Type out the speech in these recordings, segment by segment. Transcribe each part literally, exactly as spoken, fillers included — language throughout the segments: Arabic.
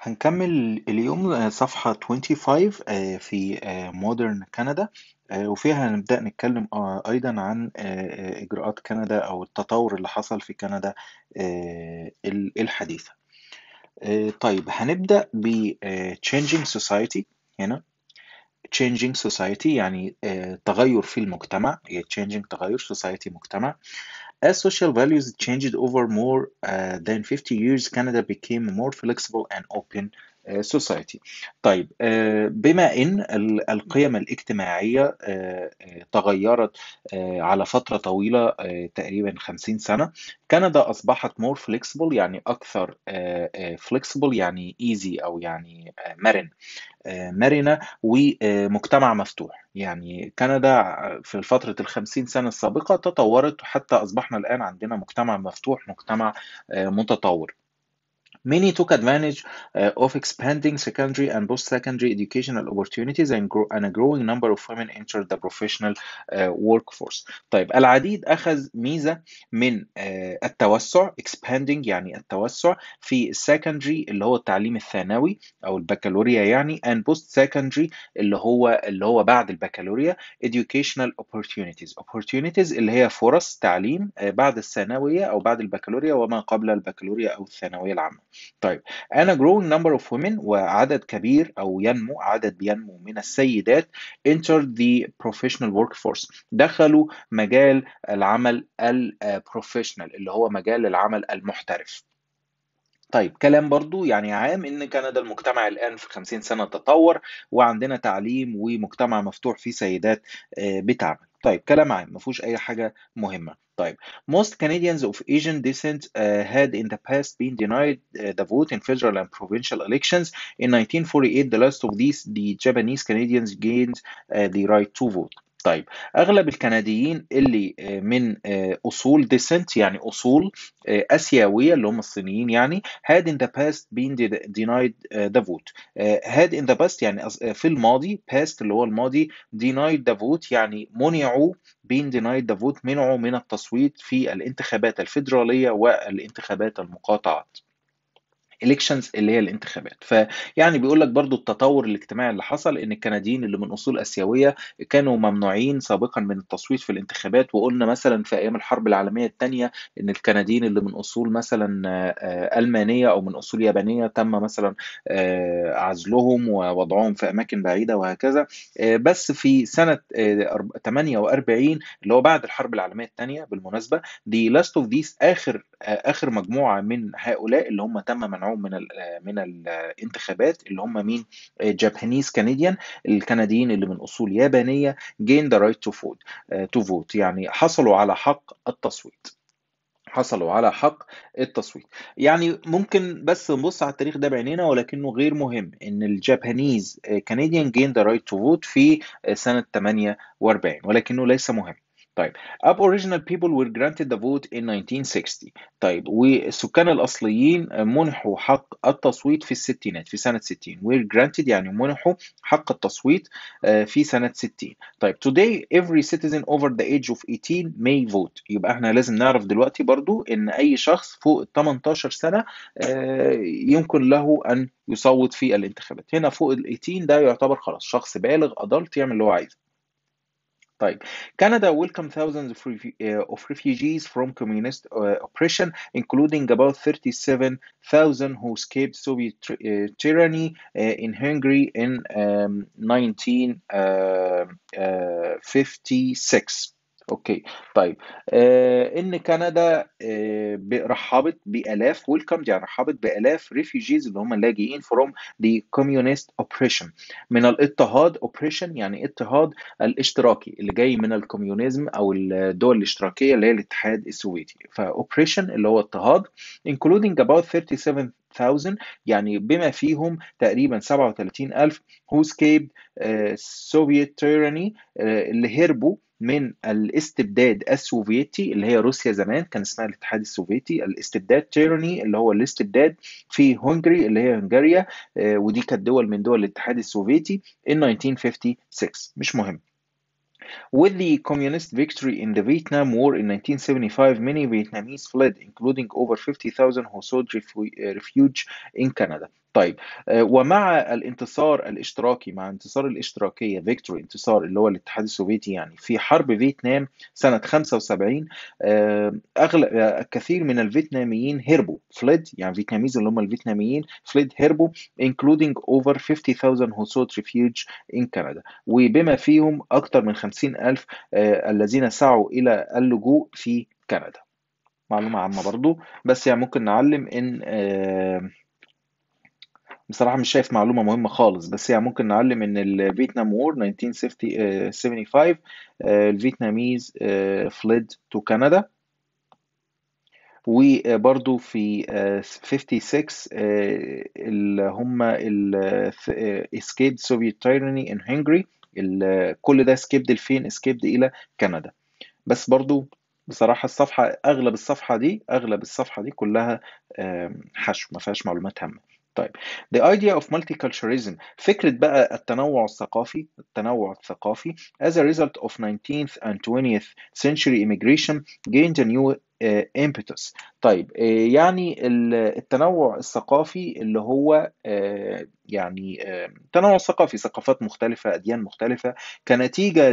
هنكمل اليوم صفحة خمسة وعشرين في مودرن كندا، وفيها هنبدأ نتكلم أيضا عن إجراءات كندا أو التطور اللي حصل في كندا الحديثة. طيب هنبدأ ب Changing Society. هنا Changing Society يعني تغير في المجتمع، Changing تغير، Society مجتمع. As social values changed over more uh, than fifty years, Canada became a more flexible and open uh, society. طيب uh, بما إن القيم الاجتماعية uh, تغيرت uh, على فترة طويلة uh, تقريبا خمسين سنة، كندا أصبحت more flexible يعني أكثر uh, uh, flexible يعني easy أو يعني uh, مرن. مرنة ومجتمع مفتوح. يعني كندا في فترة الخمسين سنة السابقة تطورت حتى أصبحنا الآن عندنا مجتمع مفتوح، مجتمع متطور. Many took advantage uh, of expanding secondary and post-secondary educational opportunities and, grow and a growing number of women entered the professional uh, workforce. طيب العديد أخذ ميزة من uh, التوسع، expanding يعني التوسع في secondary اللي هو التعليم الثانوي أو البكالوريا يعني، and post-secondary اللي هو اللي هو بعد البكالوريا. educational opportunities opportunities اللي هي فرص تعليم uh, بعد الثانوية أو بعد البكالوريا وما قبل البكالوريا أو الثانوية العامة. طيب أنا growing number of women وعدد كبير أو ينمو عدد بينمو من السيدات enter the professional workforce دخلوا مجال العمل البروفيشنال اللي هو مجال العمل المحترف. طيب كلام برضو يعني عام إن كندا المجتمع الآن في خمسين سنة تطور وعندنا تعليم ومجتمع مفتوح فيه سيدات بتعمل. طيب كلام عام مفيهوش أي حاجة مهمة. طيب most Canadians of Asian descent uh, had in the past been denied uh, the vote in federal and provincial elections. In nineteen forty-eight, the last of these, the Japanese Canadians gained uh, the right to vote. طيب أغلب الكنديين اللي من أصول descent يعني أصول أسيوية اللي هم الصينيين يعني had in the past been denied the vote. had in the past يعني في الماضي، past اللي هو الماضي، denied the vote يعني منعوا، been denied the vote منعوا من التصويت في الانتخابات الفيدرالية والانتخابات المقاطعات. elections اللي هي الانتخابات. فيعني بيقول لك برضو التطور الاجتماعي اللي حصل ان الكنديين اللي من اصول اسيويه كانوا ممنوعين سابقا من التصويت في الانتخابات. وقلنا مثلا في ايام الحرب العالميه الثانيه ان الكنديين اللي من اصول مثلا المانيه او من اصول يابانيه تم مثلا عزلهم ووضعهم في اماكن بعيده وهكذا. بس في سنه ثمانية وأربعين اللي هو بعد الحرب العالميه الثانيه بالمناسبه، دي لاست اوف ذيس اخر اخر مجموعه من هؤلاء اللي هم تم منعوا من من الانتخابات اللي هم مين؟ جابانيز كنديان، الكنديين اللي من اصول يابانيه gained the right to vote to vote يعني حصلوا على حق التصويت. حصلوا على حق التصويت يعني ممكن بس نبص على التاريخ ده بعينينا ولكنه غير مهم. ان الجابانيز كنديان gained the right to vote في سنه ثمانية وأربعين ولكنه ليس مهم. طيب Aboriginal people were granted the vote in nineteen sixty. طيب والسكان الأصليين منحوا حق التصويت في الستينات في سنة ستين. were granted يعني منحوا حق التصويت في سنة ستين. طيب today every citizen over the age of eighteen may vote. يبقى احنا لازم نعرف دلوقتي برضو ان اي شخص فوق ثمانية عشر سنة يمكن له ان يصوت في الانتخابات. هنا فوق ال ثمانية عشر ده يعتبر خلاص شخص بالغ adult يعمل اللي هو عايزه. طيب Canada welcomed thousands of, refu uh, of refugees from communist uh, oppression, including about thirty-seven thousand who escaped Soviet uh, tyranny uh, in Hungary in um, nineteen fifty-six. اوكي طيب آه ان كندا آه رحبت بالاف ويلكمد يعني رحبت بالاف ريفيجيز اللي هم اللاجئين from the communist oppression من الاضطهاد. oppression يعني اضطهاد الاشتراكي اللي جاي من الكوميونيزم او الدول الاشتراكيه اللي هي الاتحاد السوفيتي. فoppression اللي هو اضطهاد including about thirty-seven thousand يعني بما فيهم تقريبا سبعة وثلاثين ألف who escaped uh, Soviet tyranny uh, اللي هربوا من الاستبداد السوفيتي اللي هي روسيا زمان كان اسمها الاتحاد السوفيتي. الاستبداد تيراني اللي هو الاستبداد في هنغري اللي هي هنغاريا آه ودي كانت دول من دول الاتحاد السوفيتي in nineteen fifty-six. مش مهم. With the communist victory in the Vietnam War in nineteen seventy-five, many Vietnamese fled, including over fifty thousand who sought refuge in Canada. طيب ومع الانتصار الاشتراكي مع انتصار الاشتراكية فيكتوري انتصار اللي هو الاتحاد السوفيتي يعني في حرب فيتنام سنة خمسة وسبعين اغلب كثير من الفيتناميين هربوا fled يعني فيتناميز اللي هم الفيتناميين fled هربوا including over fifty thousand who sought refuge in Canada وبما فيهم اكثر من خمسين ألف الذين سعوا الى اللجوء في كندا. معلومة عامة برضو بس يعني ممكن نعلم ان بصراحة مش شايف معلومة مهمة خالص بس يعني ممكن نعلم ان الفيتنام وور nineteen seventy-five الفيتناميز fled to Canada وبرضو في fifty-six اللي هم ال escaped Soviet tyranny in Hungary كل ده escaped لفين escaped الى كندا. بس برضو بصراحة الصفحة اغلب الصفحة دي اغلب الصفحة دي كلها حشو ما فيهاش معلومات هامة. طيب the idea of multiculturalism فكرة بقى التنوع الثقافي التنوع الثقافي as a result of nineteenth and twentieth century immigration gained a new uh, impetus. طيب uh, يعني التنوع الثقافي اللي هو uh, يعني uh, تنوع ثقافي ثقافات مختلفة أديان مختلفة كنتيجة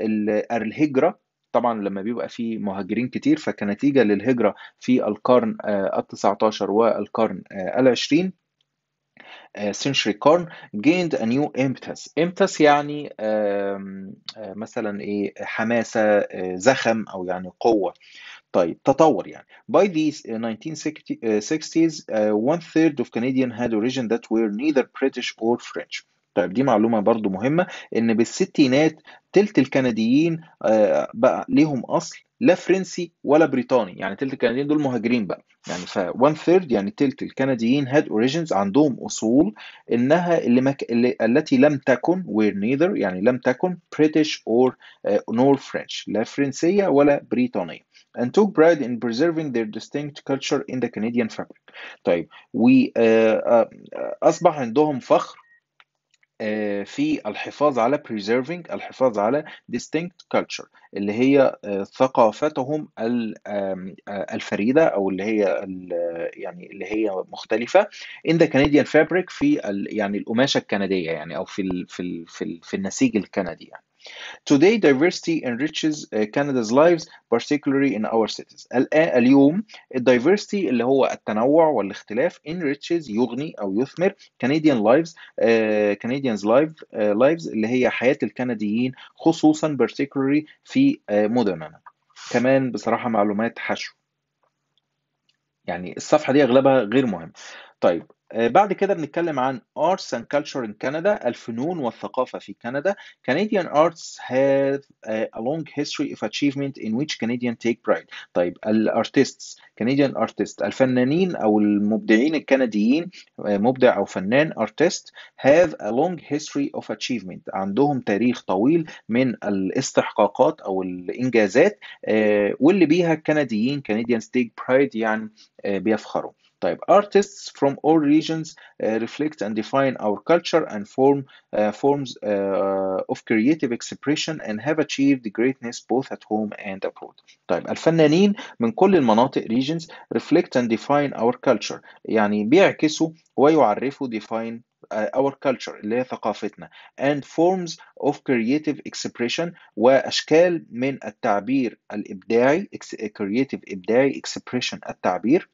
للهجرة طبعا لما بيبقى في مهاجرين كتير فكنتيجة للهجرة في القرن uh, التاسع عشر والقرن uh, العشرين century corn gained a new impetus. impetus يعني مثلا ايه حماسة زخم او يعني قوة. طيب تطور يعني by the nineteen sixties one third of Canadian had origin that were neither British or French. طيب دي معلومة برضو مهمة ان بالستينات تلت الكنديين بقى ليهم اصل لا فرنسي ولا بريطاني يعني تلت الكنديين دول مهاجرين بقى يعني ف one third يعني تلت الكنديين had origins عندهم أصول إنها اللي مك... اللي... التي لم تكن were neither يعني لم تكن British or uh, nor French لا فرنسية ولا بريطانية and took pride in preserving their distinct culture in the Canadian fabric. طيب وأصبح uh, uh, uh, عندهم فخر في الحفاظ على preserving الحفاظ على distinct culture اللي هي ثقافتهم الفريدة أو اللي هي يعني اللي هي مختلفة in the Canadian fabric في يعني القماشة الكندية يعني أو في ال في ال في, ال في النسيج الكندي يعني. Today diversity enriches Canada's lives particularly in our cities. اليوم diversity اللي هو التنوع والاختلاف enriches يغني أو يثمر Canadian lives uh, Canadians live uh, lives اللي هي حياة الكنديين خصوصا particularly في uh, مدننا. كمان بصراحة معلومات حشو يعني الصفحة دي أغلبها غير مهم. طيب بعد كده بنتكلم عن Arts and Culture in Canada الفنون والثقافة في كندا. Canadian arts have a long history of achievement in which Canadians take pride. طيب الارتيستس Canadian artists الفنانين أو المبدعين الكنديين مبدع أو فنان artist have a long history of achievement عندهم تاريخ طويل من الاستحقاقات أو الإنجازات واللي بيها الكنديين Canadians take pride يعني بيفخروا. طيب artists from all regions uh, reflect and define our culture and form uh, forms uh, of creative expression and have achieved greatness both at home and abroad. طيب الفنانين من كل المناطق regions reflect and define our culture يعني بيعكسوا ويعرفوا define our culture اللي هي ثقافتنا and forms of creative expression وأشكال من التعبير الإبداعي creative إبداعي expression التعبير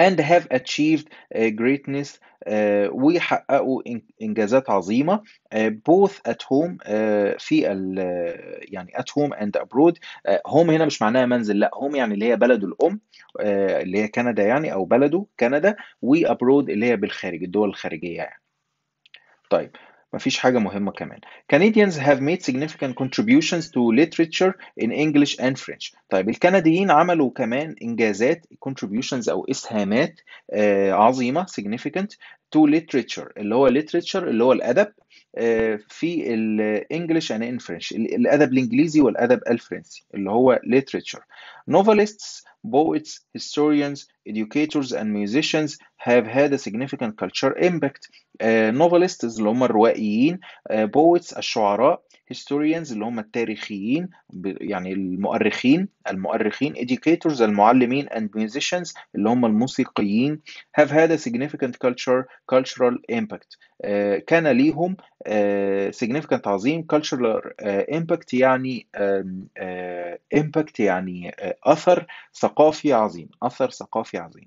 and have achieved uh, greatness uh, ويحققوا إنجازات عظيمة uh, both at home uh, في ال, uh, يعني at home and abroad uh, home هنا مش معناها منزل لا home يعني اللي هي بلده الأم uh, اللي هي كندا يعني أو بلده كندا وabroad اللي هي بالخارج الدول الخارجية يعني. طيب مفيش حاجة مهمة كمان. Canadians have made significant contributions to literature in English and French. طيب الكنديين عملوا كمان إنجازات contributions أو إسهامات آه, عظيمة significant to literature اللي هو literature اللي هو الأدب آه, في ال English and in French الأدب الإنجليزي والأدب الفرنسي اللي هو literature. Novelists, poets, historians, educators and musicians have had a significant culture impact. novelists اللي هم الروائيين poets الشعراء historians اللي هم التاريخيين يعني المؤرخين المؤرخين educators المعلمين and musicians اللي هم الموسيقيين have had a significant culture cultural impact. آه كان ليهم آه significant عظيم cultural آه impact يعني آه آه impact يعني آه أثر ثقافي عظيم أثر ثقافي عظيم.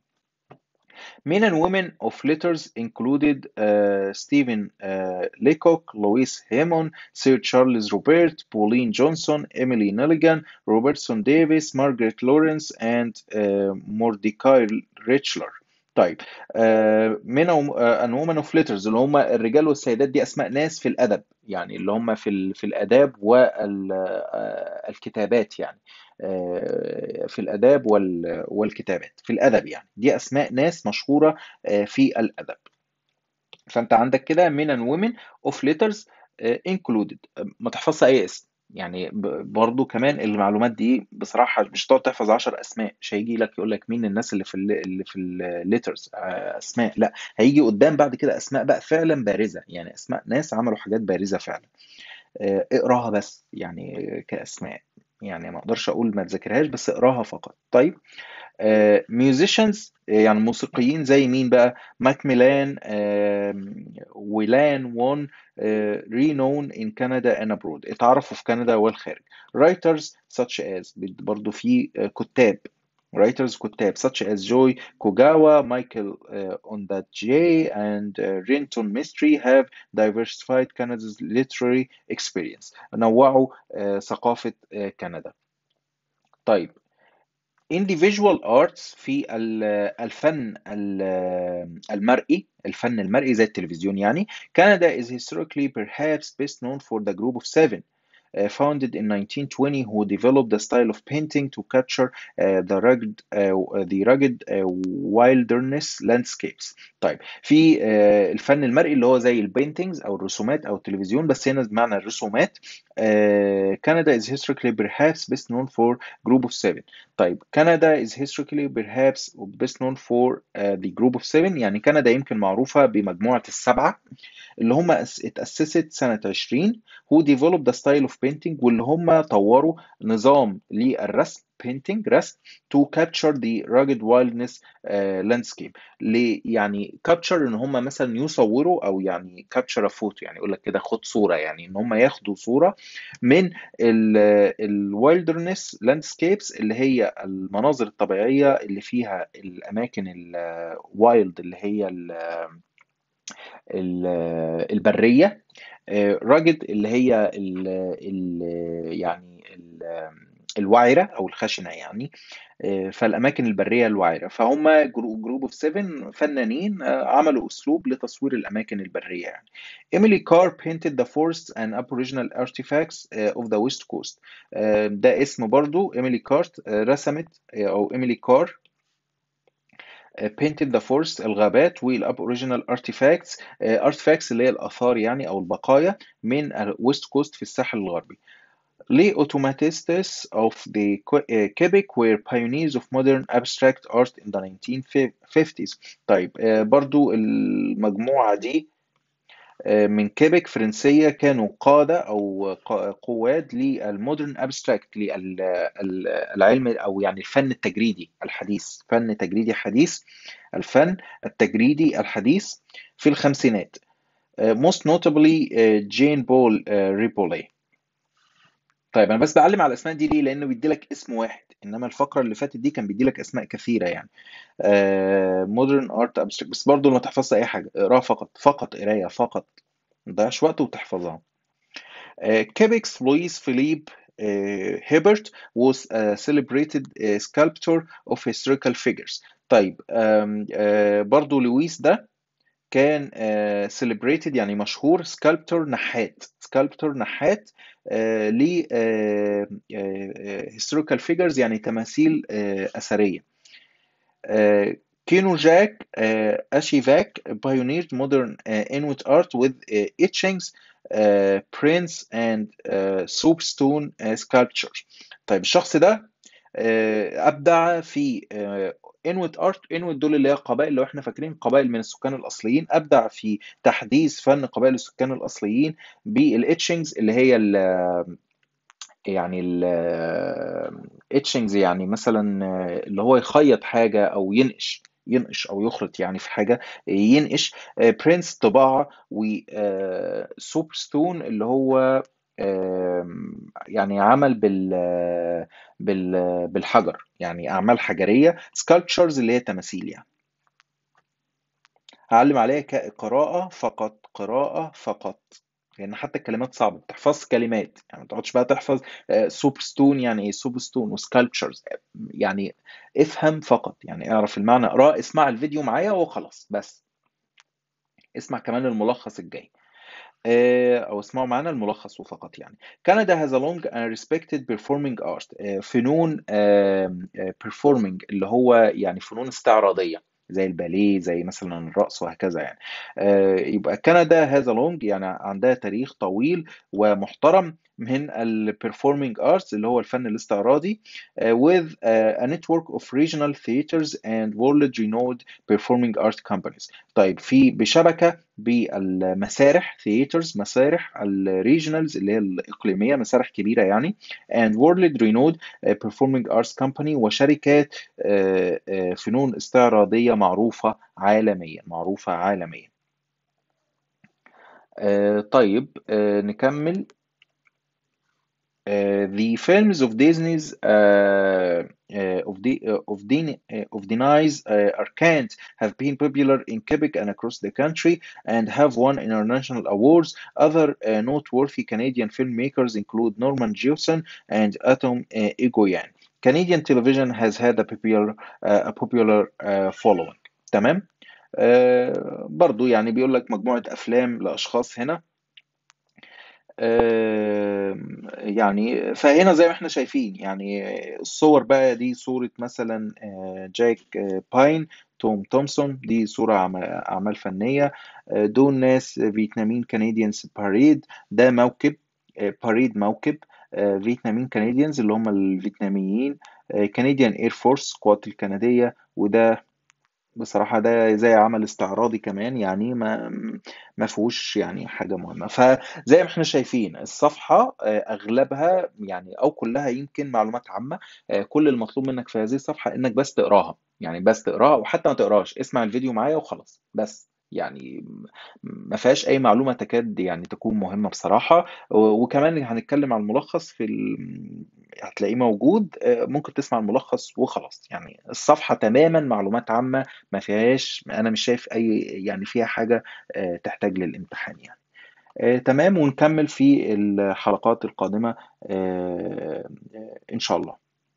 Men and women of letters included uh, Stephen uh, Leacock, Louis Hemon, Sir Charles Robert, Pauline Johnson, Emily Nelligan, Robertson Davies, Margaret Laurence, and uh, Mordecai Richler. طيب من وومن اوف ليترز اللي هم الرجال والسيدات دي اسماء ناس في الادب يعني اللي هم في في الاداب والكتابات يعني في الاداب والكتابات في الادب يعني دي اسماء ناس مشهوره في الادب. فانت عندك كده من وومن اوف ليترز انكلودد ما تحفظش اي اسم يعني برضو كمان المعلومات دي بصراحه مش هتقعد تحفظ عشرة اسماء مش هيجي لك يقول لك مين الناس اللي في اللي في الليترز اسماء لا هيجي قدام بعد كده اسماء بقى فعلا بارزه يعني اسماء ناس عملوا حاجات بارزه فعلا اقراها بس يعني كاسماء يعني ما اقدرش اقول ما تذاكرهاش بس اقراها فقط. طيب musicians يعني موسيقيين زي مين بقى ماك ميلان ويلان وون رينون in Canada and abroad اتعرفوا في كندا والخارج. writers such as برضو في كتاب writers كتاب such as جوي كوغاوا مايكل اونداتجي and رينتون ميستري have diversified Canada's literary experience نوعوا ثقافة كندا. طيب individual arts في الفن المرئي الفن المرئي زي التلفزيون يعني Canada is historically perhaps best known for the Group of Seven uh, founded in nineteen twenty who developed the style of painting to capture uh, the rugged uh, the rugged uh, wilderness landscapes. طيب في uh, الفن المرئي اللي هو زي البينتينجز او الرسومات او التلفزيون بس هنا بمعنى الرسومات uh, Canada is historically perhaps best known for Group of Seven. طيب Canada is historically perhaps best known for uh, the Group of Seven يعني كندا يمكن معروفة بمجموعة السبعة اللي هم اتأسست سنة عشرين who developed the style of painting واللي هم طوروا نظام للرسم painting رسم to capture the rugged wilderness uh, landscape لي يعني capture ان هم مثلا يصوروا او يعني capture a photo يعني يقول لك كده خد صورة يعني ان هم ياخدوا صورة من ال wilderness landscapes اللي هي المناظر الطبيعية اللي فيها الاماكن ال wild اللي هي ال البرية rugged اللي هي ال ال يعني ال الوعرة أو الخشنة يعني فالأماكن البرية الوعرة فهم جروب اوف سيفن فنانين عملوا أسلوب لتصوير الأماكن البرية يعني. Emily Carr painted the forests and aboriginal artifacts of the west coast ده اسم برضو Emily Carr رسمت أو Emily Carr painted the forest الغابات والaboriginal artifacts artifacts اللي هي الآثار يعني أو البقايا من الويست كوست في الساحل الغربي. The automatists of the Quebec were pioneers of modern abstract art in the nineteen fifties. طيب برضو المجموعة دي من كيبك فرنسية كانوا قادة أو قواد للمودرن أبستراكت للعلم أو يعني الفن التجريدي الحديث فن تجريدي حديث الفن التجريدي الحديث في الخمسينات most notably جين بول ريبولي. طيب انا بس بعلم على الاسماء دي ليه لانه بيديلك اسم واحد انما الفقره اللي فاتت دي كان بيديلك اسماء كثيره يعني مودرن ارت ابستراكت بس برضه ما تحفظش اي حاجه اقراها فقط فقط قرايه فقط ما تضيعش وقت وتحفظها. كيبكس لويس فيليب هيبرت was a celebrated uh, sculptor of historical figures. طيب برضه لويس ده كان celebrated يعني مشهور سكالبتور نحات سكالبتور نحات ل historical figures يعني تماثيل أثرية. كينوجاك أشيفاك pioneered modern Inuit art with etchings, prints and soapstone sculptures. طيب الشخص ده أبدع في انوت ارت انوت دول اللي هي قبائل، لو احنا فاكرين قبائل من السكان الاصليين، ابدع في تحديث فن قبائل السكان الاصليين بالاتشنجز اللي هي ال يعني الاتشنجز، يعني مثلا اللي هو يخيط حاجه او ينقش ينقش او يخرط يعني في حاجه، ينقش برينس طباعه، وسوب ستون اللي هو يعني عمل بال بال بالحجر، يعني اعمال حجريه، سكالبتشرز اللي هي تماثيل. يعني هعلم عليك قراءه فقط، قراءه فقط، لان يعني حتى الكلمات صعبه، بتحفظ كلمات يعني، ما تقعدش بقى تحفظ سوب ستون يعني ايه، سوب ستون وسكالبتشرز يعني، افهم فقط يعني، اعرف المعنى، اقرا، اسمع الفيديو معايا وخلاص، بس اسمع كمان الملخص الجاي أو اسمعوا معنا الملخص وفقط يعني. Canada has a long and respected performing art، فنون performing اللي هو يعني فنون استعراضية زي الباليه زي مثلا الرقص وهكذا يعني. يبقى Canada has a long يعني عندها تاريخ طويل ومحترم من ال performing arts اللي هو الفن الاستعراضي، with a network of regional theaters and world renowned performing art companies. طيب في بشبكة بالمسارح، theaters مسارح، الريجنالز اللي هي الإقليمية، مسارح كبيرة يعني، and world renowned performing arts company، وشركات فنون استعراضية معروفة عالميا، معروفة عالميا. طيب نكمل. Uh, the films of Disney's uh, uh, of the uh, of the uh, of Denys Arcand have been popular in Quebec and across the country and have won international awards. Other uh, noteworthy Canadian filmmakers include Norman Gilson and Atom uh, Egoyan. Canadian television has had a popular uh, a popular uh, following. تمام. Uh, برضو يعني بيقول لك مجموعة أفلام لأشخاص هنا. يعني فهنا زي ما احنا شايفين يعني الصور بقى، دي صورة مثلا جاك باين، توم تومسون، دي صورة أعمال فنية. دول ناس فيتناميين كنديانز باريد، ده موكب باريد، موكب فيتناميين كنديانز اللي هم الفيتناميين، كنديان اير فورس القوات الكندية. وده بصراحة ده زي عمل استعراضي كمان يعني، ما ما فيهوش يعني حاجة مهمة. فزي ما احنا شايفين الصفحة أغلبها يعني أو كلها يمكن معلومات عامة، كل المطلوب منك في هذه الصفحة إنك بس تقراها يعني، بس تقراها، وحتى ما تقراش، اسمع الفيديو معايا وخلاص بس يعني، ما فيهاش أي معلومة تكاد يعني تكون مهمة بصراحة. وكمان هنتكلم عن الملخص في ال... هتلاقيه موجود، ممكن تسمع الملخص وخلاص يعني. الصفحة تماما معلومات عامة، ما فيهاش، أنا مش شايف أي يعني فيها حاجة تحتاج للامتحان يعني. آه، تمام، ونكمل في الحلقات القادمة آه، إن شاء الله.